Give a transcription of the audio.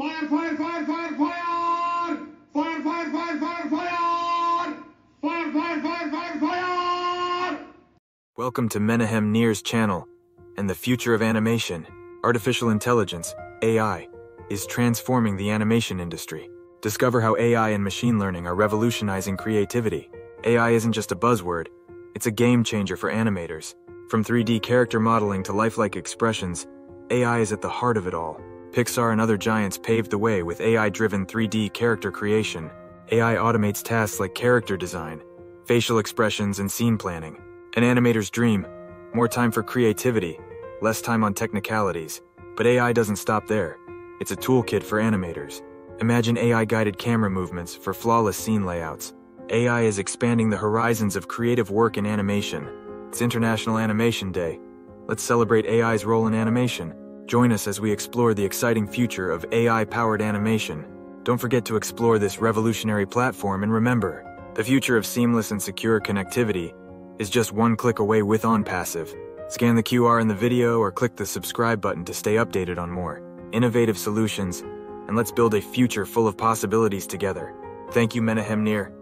Fire, fire, fire, fire, fire! Fire, fire, fire, fire, fire! Fire, fire, fire, fire, fire! Welcome to Menahem Nir's channel, and the future of animation, artificial intelligence, AI, is transforming the animation industry. Discover how AI and machine learning are revolutionizing creativity. AI isn't just a buzzword, it's a game changer for animators. From 3D character modeling to lifelike expressions, AI is at the heart of it all. Pixar and other giants paved the way with AI-driven 3D character creation. AI automates tasks like character design, facial expressions, and scene planning. An animator's dream, more time for creativity, less time on technicalities. But AI doesn't stop there. It's a toolkit for animators. Imagine AI-guided camera movements for flawless scene layouts. AI is expanding the horizons of creative work in animation. It's International Animation Day. Let's celebrate AI's role in animation. Join us as we explore the exciting future of AI-powered animation. Don't forget to explore this revolutionary platform, and remember, the future of seamless and secure connectivity is just one click away with OnPassive. Scan the QR in the video or click the subscribe button to stay updated on more innovative solutions, and let's build a future full of possibilities together. Thank you, Menahem Nir.